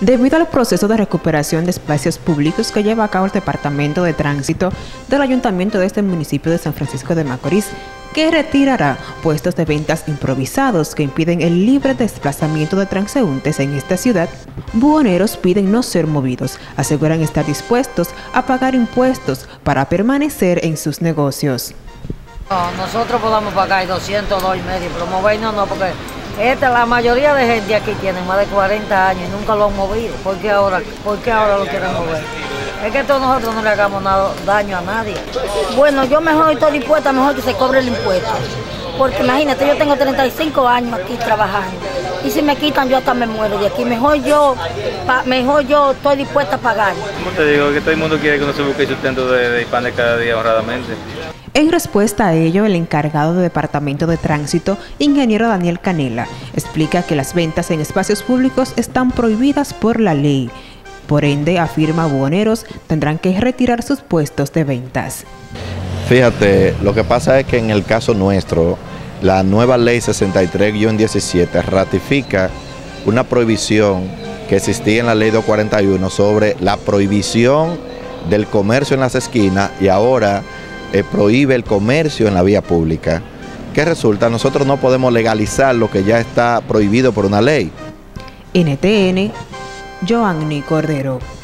debido al proceso de recuperación de espacios públicos que lleva a cabo el Departamento de Tránsito del Ayuntamiento de este municipio de San Francisco de Macorís, que retirará puestos de ventas improvisados que impiden el libre desplazamiento de transeúntes en esta ciudad, buhoneros piden no ser movidos, aseguran estar dispuestos a pagar impuestos para permanecer en sus negocios. No, nosotros podamos pagar $202.50, pero movernos no, porque la mayoría de gente aquí tiene más de 40 años y nunca lo han movido. ¿Por qué ahora lo quieren mover? Es que todos nosotros no le hagamos nada, daño a nadie. Bueno, yo mejor estoy dispuesta, mejor que se cobre el impuesto. Porque imagínate, yo tengo 35 años aquí trabajando. Y si me quitan, yo hasta me muero de aquí. Mejor yo estoy dispuesta a pagar. Como te digo, que todo el mundo quiere que uno se busque el sustento de panes cada día honradamente. En respuesta a ello, el encargado del Departamento de Tránsito, ingeniero Daniel Canela, explica que las ventas en espacios públicos están prohibidas por la ley. Por ende, afirma, buhoneros tendrán que retirar sus puestos de ventas. Fíjate, lo que pasa es que en el caso nuestro, la nueva ley 63-17 ratifica una prohibición que existía en la ley 241 sobre la prohibición del comercio en las esquinas, y ahora prohíbe el comercio en la vía pública. ¿Qué resulta? Nosotros no podemos legalizar lo que ya está prohibido por una ley. NTN, Joanny Cordero.